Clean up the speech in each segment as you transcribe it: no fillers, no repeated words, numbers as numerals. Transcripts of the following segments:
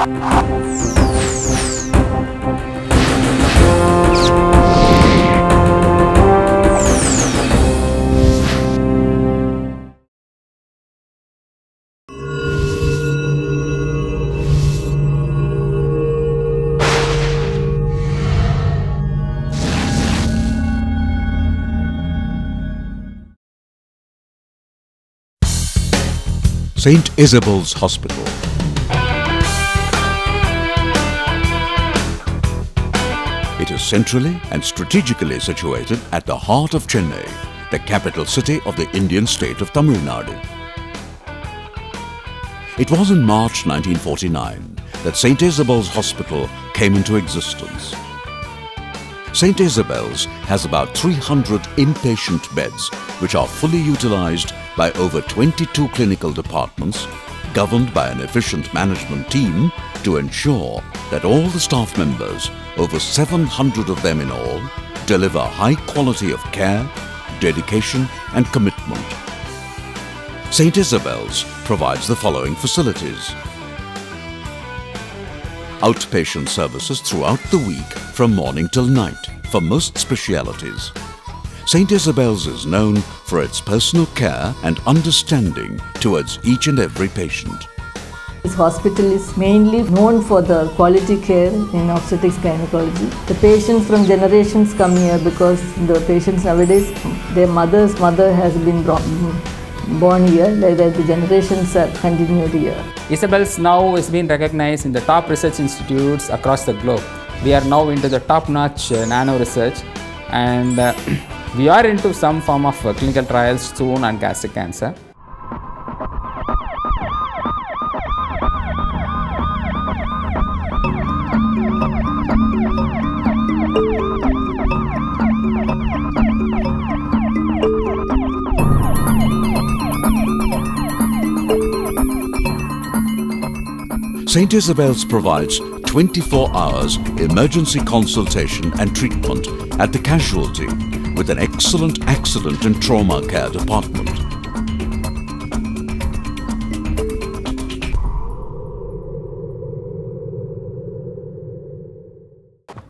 Saint Isabel's Hospital. It is centrally and strategically situated at the heart of Chennai, the capital city of the Indian state of Tamil Nadu. It was in March 1949 that Saint Isabel's Hospital came into existence. Saint Isabel's has about 300 inpatient beds which are fully utilized by over 22 clinical departments, governed by an efficient management team to ensure that all the staff members, over 700 of them in all, deliver high quality of care, dedication and commitment. Saint Isabel's provides the following facilities: outpatient services throughout the week from morning till night for most specialities. St. Isabel's is known for its personal care and understanding towards each and every patient. This hospital is mainly known for the quality care in obstetrics gynecology. The patients from generations come here because the patients nowadays, their mother's mother has been born here, like that the generations are continued here. Isabel's now is being recognized in the top research institutes across the globe. We are now into the top-notch nano research, and we are into some form of clinical trials soon on gastric cancer. St. Isabel's provides 24 hours emergency consultation and treatment at the casualty with an excellent accident and trauma care department.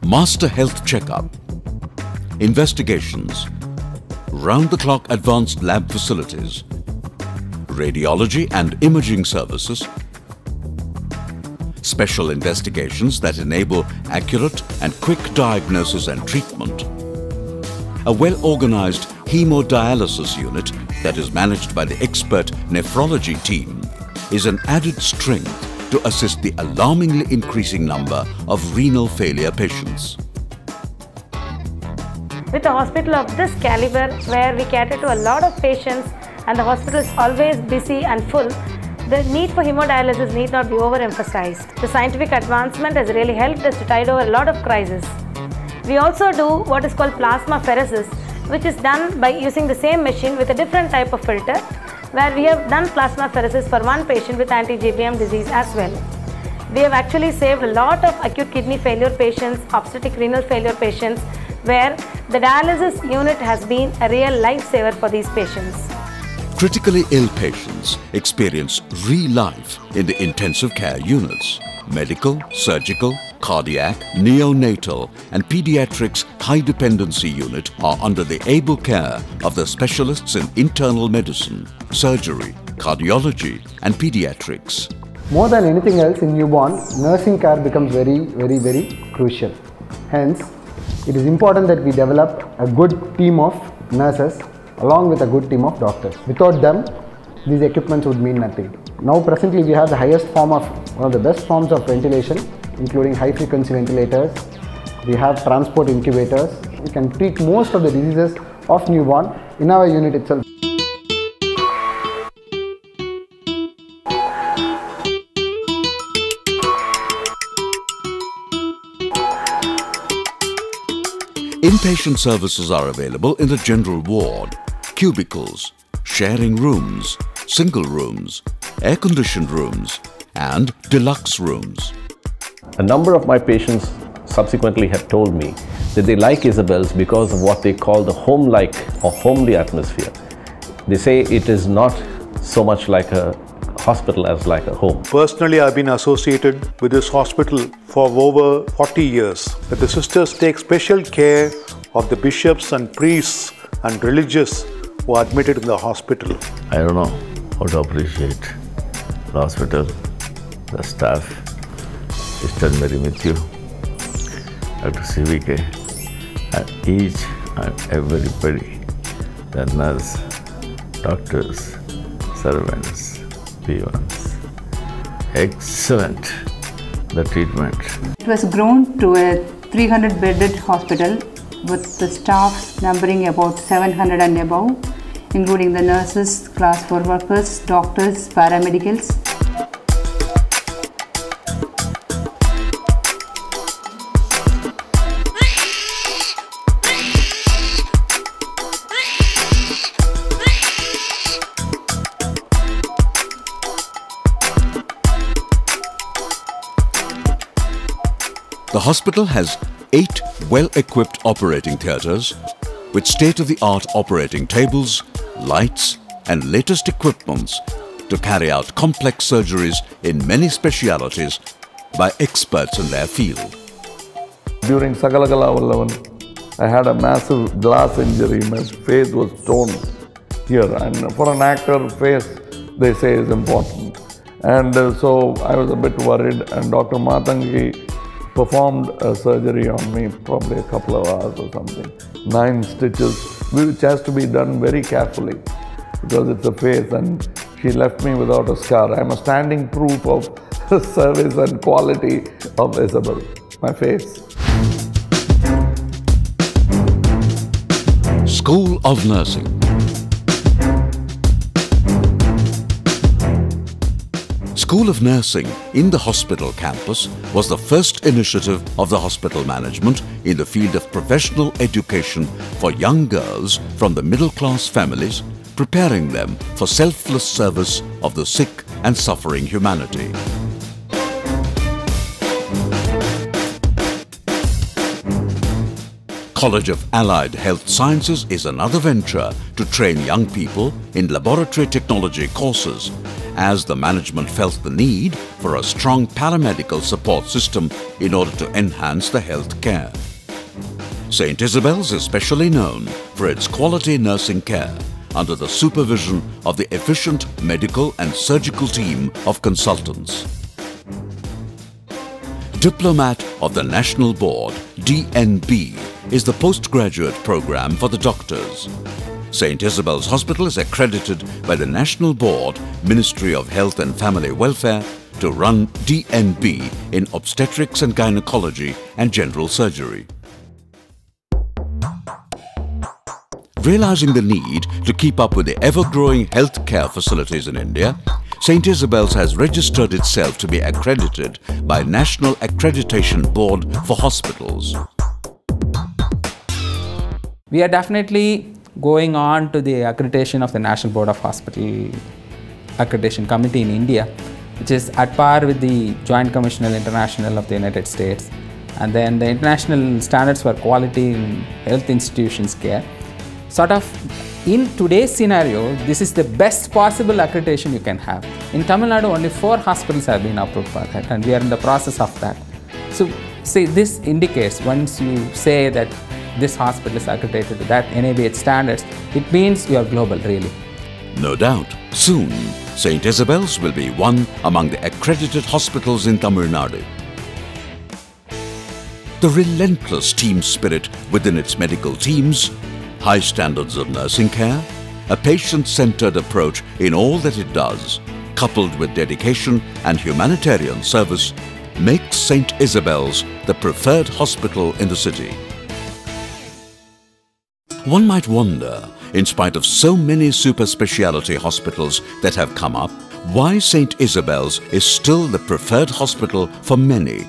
Master health checkup, investigations, round-the-clock advanced lab facilities, radiology and imaging services, special investigations that enable accurate and quick diagnosis and treatment, a well-organized hemodialysis unit that is managed by the expert nephrology team is an added strength to assist the alarmingly increasing number of renal failure patients. With a hospital of this caliber, where we cater to a lot of patients and the hospital is always busy and full, the need for hemodialysis need not be overemphasized. The scientific advancement has really helped us to tide over a lot of crises. We also do what is called plasmapheresis, which is done by using the same machine with a different type of filter, where we have done plasmapheresis for one patient with anti-GBM disease as well. We have actually saved a lot of acute kidney failure patients, obstetric renal failure patients, where the dialysis unit has been a real lifesaver for these patients. Critically ill patients experience real life in the intensive care units, medical, surgical, cardiac, neonatal and pediatrics high dependency unit are under the able care of the specialists in internal medicine, surgery, cardiology and pediatrics. More than anything else in newborn, nursing care becomes very, very crucial. Hence, it is important that we develop a good team of nurses along with a good team of doctors. Without them, these equipments would mean nothing. Now presently we have the highest form of, one of the best forms of ventilation, including high frequency ventilators. We have transport incubators. We can treat most of the diseases of newborn in our unit itself. Inpatient services are available in the general ward, cubicles, sharing rooms, single rooms, air-conditioned rooms and deluxe rooms. A number of my patients subsequently have told me that they like Isabel's because of what they call the home-like or homely atmosphere. They say it is not so much like a hospital as like a home. Personally, I've been associated with this hospital for over 40 years. But the sisters take special care of the bishops and priests and religious who are admitted in the hospital. I don't know how to appreciate the hospital, the staff, Sister Mary Mathew, Dr. C V K, and each and everybody, the nurse, doctors, servants, peons. Excellent, the treatment. It was grown to a 300-bedded hospital with the staff numbering about 700 and above, including the nurses, class 4 workers, doctors, paramedicals. The hospital has 8 well-equipped operating theatres with state-of-the-art operating tables, lights and latest equipments to carry out complex surgeries in many specialities by experts in their field. During Sakalakala Vallavan, I had a massive glass injury. My face was torn here, and for an actor, face, they say, is important. And so I was a bit worried, and Dr. Matangi performed a surgery on me, probably a couple of hours or something. 9 stitches, which has to be done very carefully because it's a face, and she left me without a scar. I'm a standing proof of the service and quality of Isabel, my face. School of Nursing. School of Nursing in the hospital campus was the first initiative of the hospital management in the field of professional education for young girls from the middle-class families, preparing them for selfless service of the sick and suffering humanity. College of Allied Health Sciences is another venture to train young people in laboratory technology courses, as the management felt the need for a strong paramedical support system in order to enhance the health care. Saint Isabel's is specially known for its quality nursing care under the supervision of the efficient medical and surgical team of consultants. Diplomat of the National Board, DNB, is the postgraduate program for the doctors. St. Isabel's Hospital is accredited by the National Board, Ministry of Health and Family Welfare, to run DNB in obstetrics and gynecology and general surgery. Realizing the need to keep up with the ever-growing healthcare facilities in India, St. Isabel's has registered itself to be accredited by National Accreditation Board for Hospitals. We are definitely going on to the accreditation of the National Board of Hospital Accreditation Committee in India, which is at par with the Joint Commission International of the United States, and then the International Standards for Quality in Health Institutions Care. Sort of in today's scenario, this is the best possible accreditation you can have. In Tamil Nadu, only 4 hospitals have been approved for that, and we are in the process of that. So, see, this indicates once you say that this hospital is accredited to that NABH standards, it means you are global, really. No doubt, soon, St. Isabel's will be one among the accredited hospitals in Tamil Nadu. The relentless team spirit within its medical teams, high standards of nursing care, a patient-centered approach in all that it does, coupled with dedication and humanitarian service, makes St. Isabel's the preferred hospital in the city. One might wonder, in spite of so many super speciality hospitals that have come up, why St. Isabel's is still the preferred hospital for many.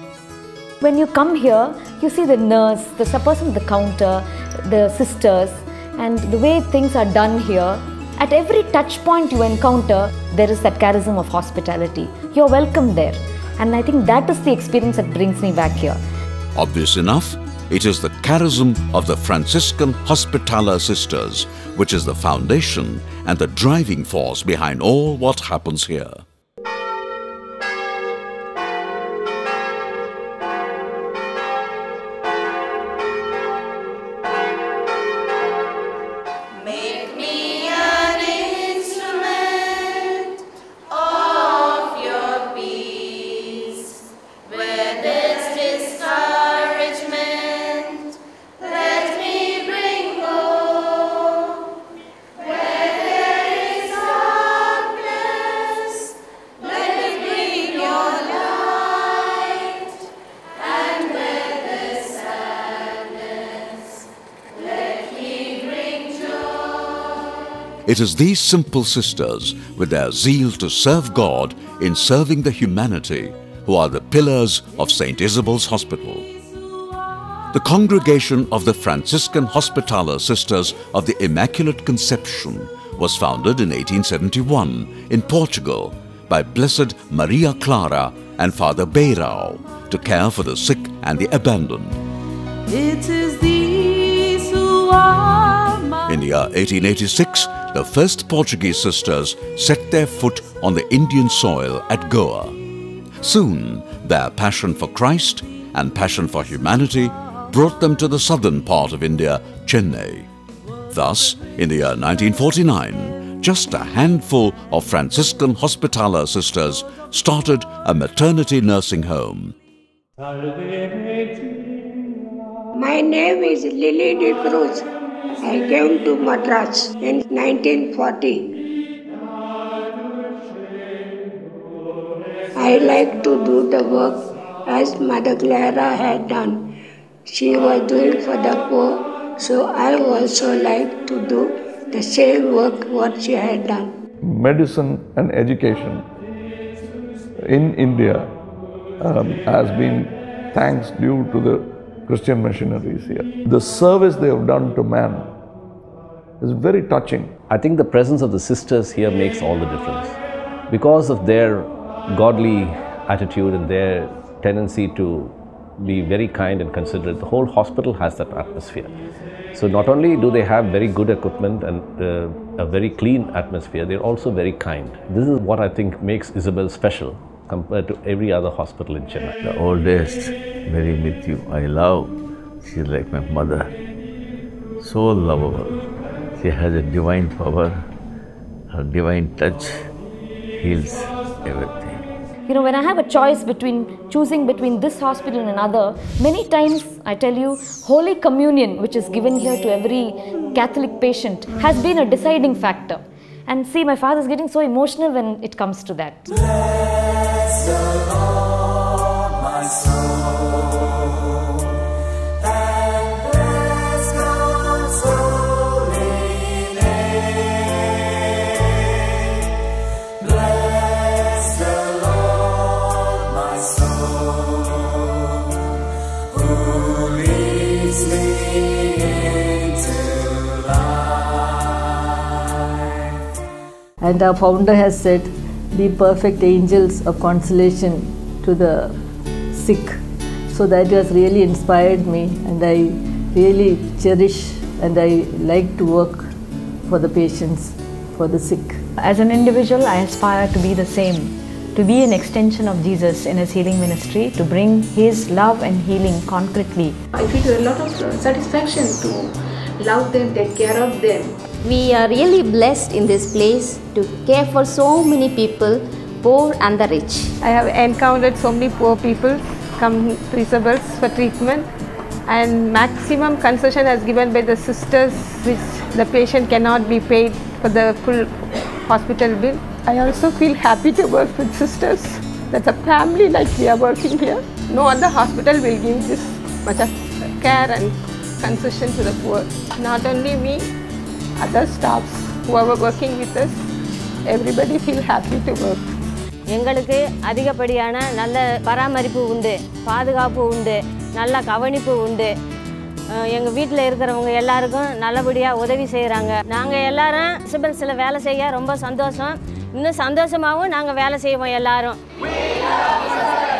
When you come here, you see the nurse, the person at the counter, the sisters, and the way things are done here. At every touch point you encounter, there is that charism of hospitality. You're welcome there. And I think that is the experience that brings me back here. Obvious enough, it is the charism of the Franciscan Hospitaller Sisters, which is the foundation and the driving force behind all what happens here. It is these simple sisters, with their zeal to serve God in serving the humanity, who are the pillars of Saint Isabel's Hospital. The congregation of the Franciscan Hospitaller Sisters of the Immaculate Conception was founded in 1871 in Portugal by Blessed Maria Clara and Father Beirao to care for the sick and the abandoned. It is these who are my... In the year 1886, the first Portuguese sisters set their foot on the Indian soil at Goa. Soon, their passion for Christ and passion for humanity brought them to the southern part of India, Chennai. Thus, in the year 1949, just a handful of Franciscan Hospitaller Sisters started a maternity nursing home. My name is Lily D. Cruz. I came to Madras in 1940. I like to do the work as Mother Clara had done. She was doing for the poor, so I also like to do the same work what she had done. Medicine and education in India has been thanks due to the Christian missionaries here. The service they have done to man is very touching. I think the presence of the sisters here makes all the difference. Because of their godly attitude and their tendency to be very kind and considerate, the whole hospital has that atmosphere. So not only do they have very good equipment and a very clean atmosphere, they're also very kind. This is what I think makes Isabel special compared to every other hospital in Chennai. The oldest, Mary Mathew, I love. She's like my mother, so lovable. She has a divine power. Her divine touch heals everything. You know, when I have a choice between choosing between this hospital and another, many times I tell you, Holy Communion, which is given here to every Catholic patient, has been a deciding factor. And see, my father's getting so emotional when it comes to that. Bless the Lord, my soul, and bless God's holy name. Bless the Lord, my soul, who leads me into life. And our founder has said, be perfect angels of consolation to the sick. So that has really inspired me, and I really cherish and I like to work for the patients, for the sick. As an individual, I aspire to be the same, to be an extension of Jesus in His healing ministry, to bring His love and healing concretely. I feel a lot of satisfaction to love them, take care of them. We are really blessed in this place to care for so many people, poor and the rich. I have encountered so many poor people come to Isabel's for treatment, and maximum concession is given by the sisters, which the patient cannot be paid for the full hospital bill. I also feel happy to work with sisters. That's a family like we are working here. No other hospital will give this much of care and concession to the poor. Not only me, other staffs who are working with us, everybody feel happy to work. எங்களுக்கு அதிகப்படியான நல்ல பராமரிப்பு உண்டு, பாதுகாப்பு உண்டு, நல்ல கவனிப்பு உண்டு. எங்க வீட்ல இருக்குறவங்க எல்லாருக்கும் நல்லபடியா உதவி செய்றாங்க. நாங்க எல்லாரும் சிபில்ஸ்ல வேலை செய்ய ரொம்ப சந்தோஷம். இன்னும் சந்தோஷமாவும் நாங்க வேலை செய்வோம் எல்லாரும்.